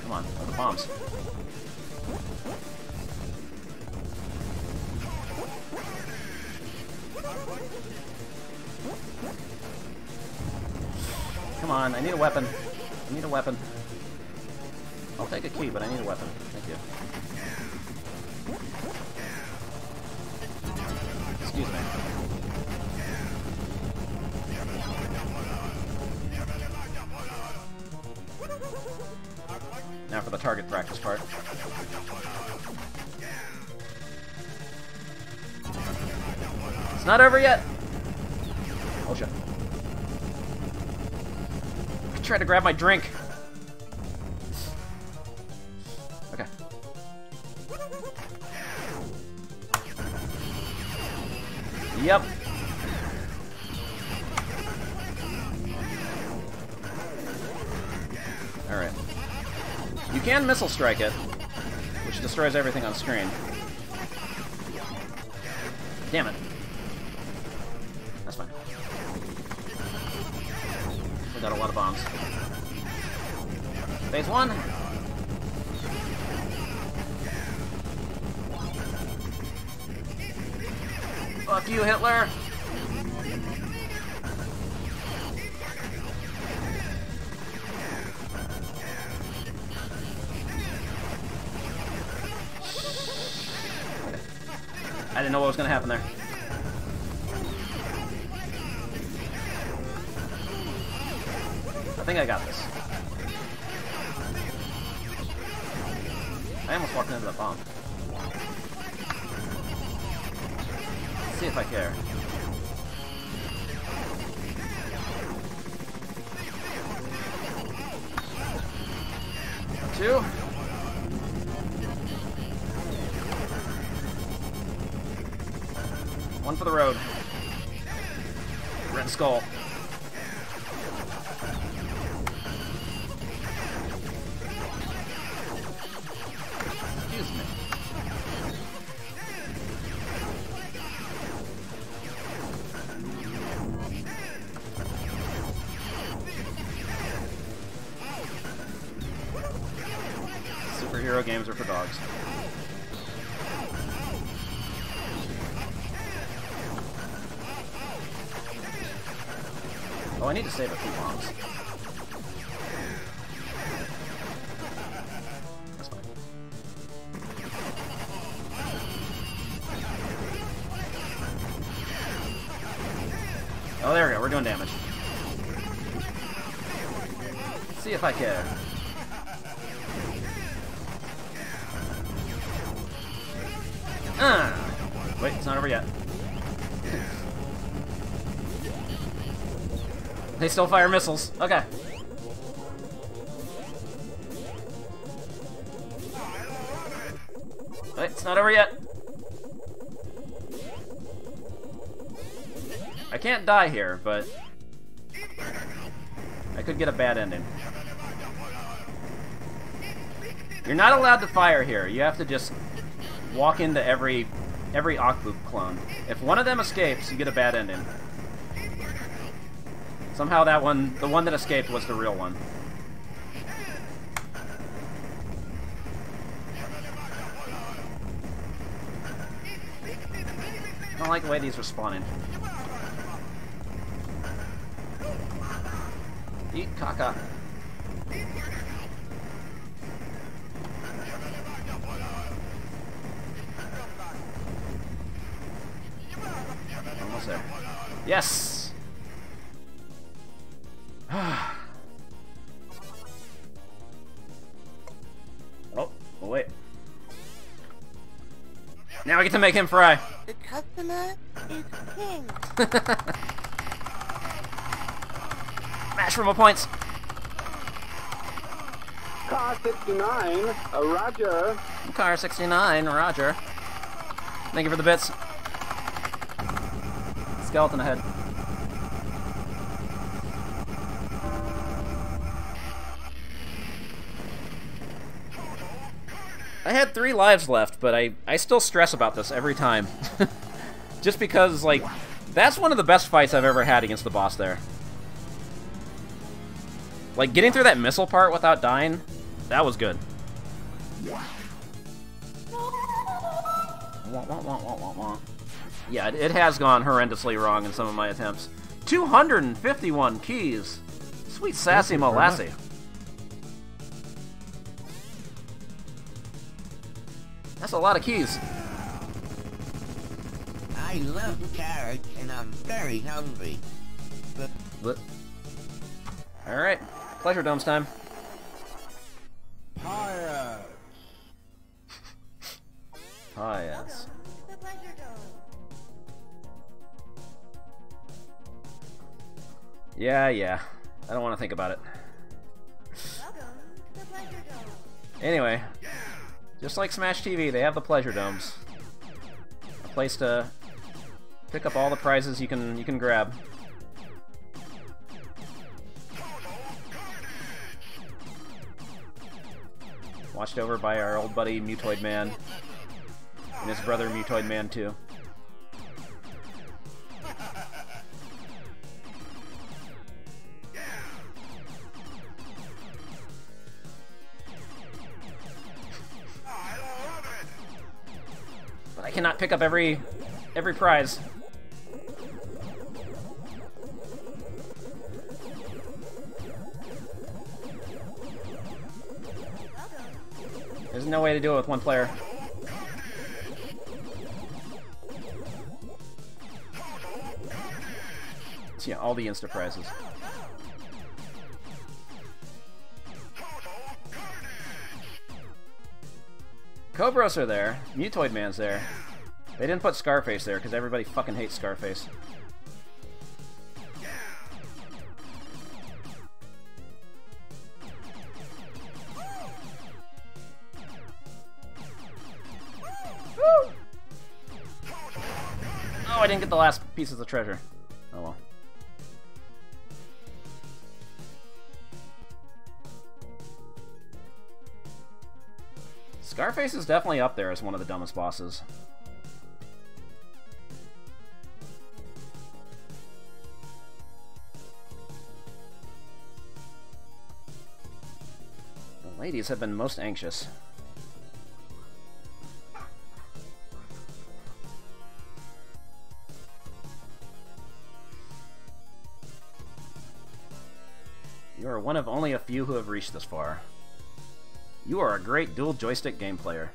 Come on, all the bombs. Come on, I need a weapon. I need a weapon. I'll take a key, but I need a weapon. Thank you. Excuse me. Now for the target practice part. It's not over yet! Oh shit. I tried to grab my drink. Okay. Yep. Alright. You can missile strike it, which destroys everything on screen. Damn it. That's fine. We got a lot of bombs. Phase one. Fuck you, Hitler. I didn't know what was going to happen there. I think I got this. I almost walked into the bomb. Let's see if I care. Two. One for the road. Red Skull. Superhero games are for dogs. Oh, I need to save a few bombs. That's fine. Oh, there we go. We're doing damage. Let's see if I care. Wait, it's not over yet. They still fire missiles. Okay. Wait, it's not over yet. I can't die here, but I could get a bad ending. You're not allowed to fire here. You have to just walk into every Octboop clone. If one of them escapes, you get a bad ending. Somehow that one, the one that escaped, was the real one. I don't like the way these are spawning. Eat caca. Almost there. Yes! Oh, oh, wait. Now I get to make him fry. The customer is king. Smash for more points. Car 69, Roger. Car 69, Roger. Thank you for the bits. Skeleton ahead. I had 3 lives left, but I still stress about this every time. Just because, like, that's one of the best fights I've ever had against the boss there. Like, getting through that missile part without dying, that was good. Yeah, it has gone horrendously wrong in some of my attempts. 251 keys! Sweet sassy molassie. That's a lot of keys. I love carrots and I'm very hungry. But... Alright, Pleasure Domes time. Pirates! Pirates. Yeah, yeah. I don't want to think about it. Anyway, just like Smash TV, they have the Pleasure Domes. A place to pick up all the prizes you can grab. Watched over by our old buddy Mutoid Man and his brother Mutoid Man 2. I cannot pick up every prize. There's no way to do it with one player. So yeah, all the insta prizes. Cobros are there. Mutoid Man's there. They didn't put Scarface there because everybody fucking hates Scarface. Woo! Oh, I didn't get the last piece of the treasure. Oh well. Scarface is definitely up there as one of the dumbest bosses. The ladies have been most anxious. You are one of only a few who have reached this far. You are a great dual joystick game player.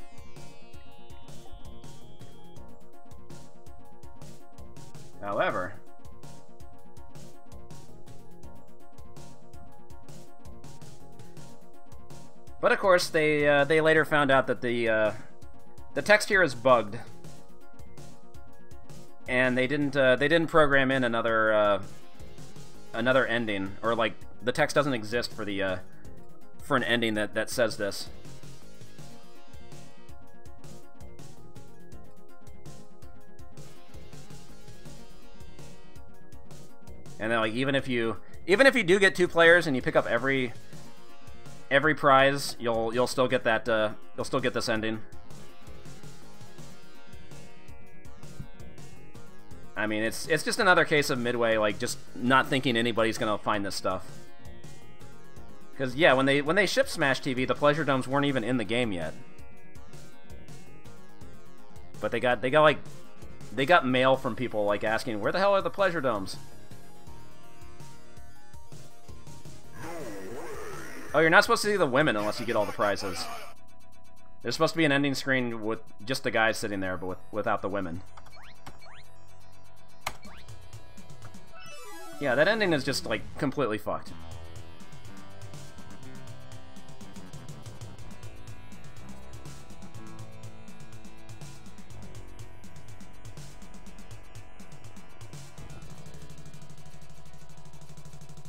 However, but of course they later found out that the text here is bugged, and they didn't program in another ending, or like the text doesn't exist for the. For an ending that says this. And then like even if you do get 2 players and you pick up every prize, you'll still get that you'll still get this ending. I mean, it's just another case of Midway like just not thinking anybody's gonna find this stuff. Because, yeah, when they shipped Smash TV, the Pleasure Domes weren't even in the game yet. But they got mail from people, like, asking, where the hell are the Pleasure Domes? Oh, you're not supposed to see the women unless you get all the prizes. There's supposed to be an ending screen with just the guys sitting there, but without the women. Yeah, that ending is just, like, completely fucked.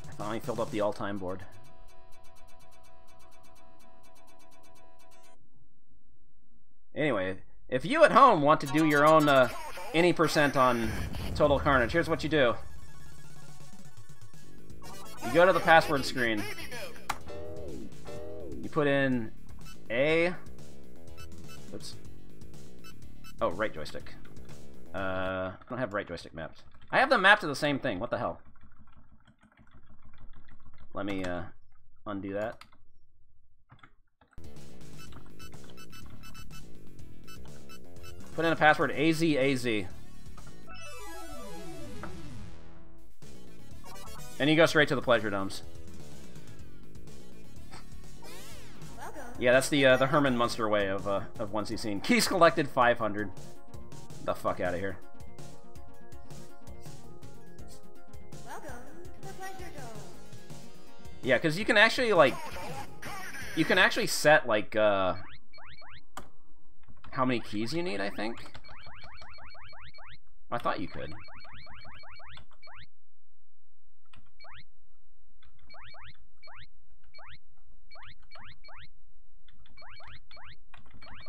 I finally filled up the all-time board. Anyway, if you at home want to do your own any percent on Total Carnage, here's what you do. You go to the password screen. You put in A. Oops. Oh, right joystick. I don't have right joystick mapped. I have them mapped to the same thing. What the hell? Let me undo that. Put in a password, AZAZ. And you go straight to the Pleasure Domes. Yeah, that's the Herman Munster way of onesie scene. Keys collected 500. Get the fuck out of here. Welcome to the Pleasure Dome. Yeah, because you can actually, like... You can actually set, like, how many keys you need, I think? I thought you could.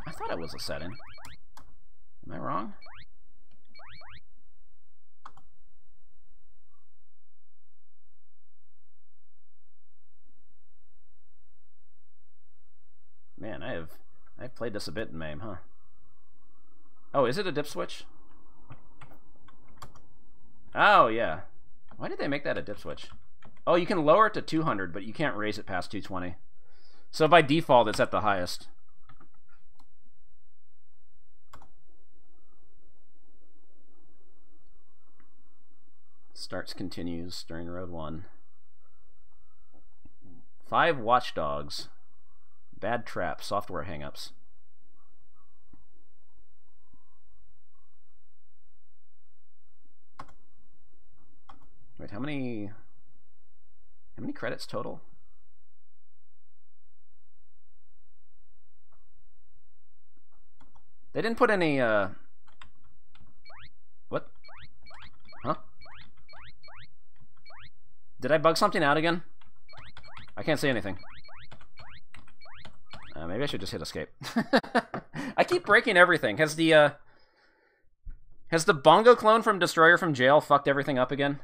I thought it was a setting. Am I wrong? Man, I've played this a bit in MAME, huh? Oh, is it a dip switch? Oh, yeah. Why did they make that a dip switch? Oh, you can lower it to 200, but you can't raise it past 220. So by default, it's at the highest. Starts, continues during road one. 5 watchdogs. Bad trap, software hangups. Wait, how many credits total? They didn't put any what? Huh? Did I bug something out again? I can't say anything. Maybe I should just hit escape. I keep breaking everything. Has the Bongo clone from Destroyer from Jail fucked everything up again?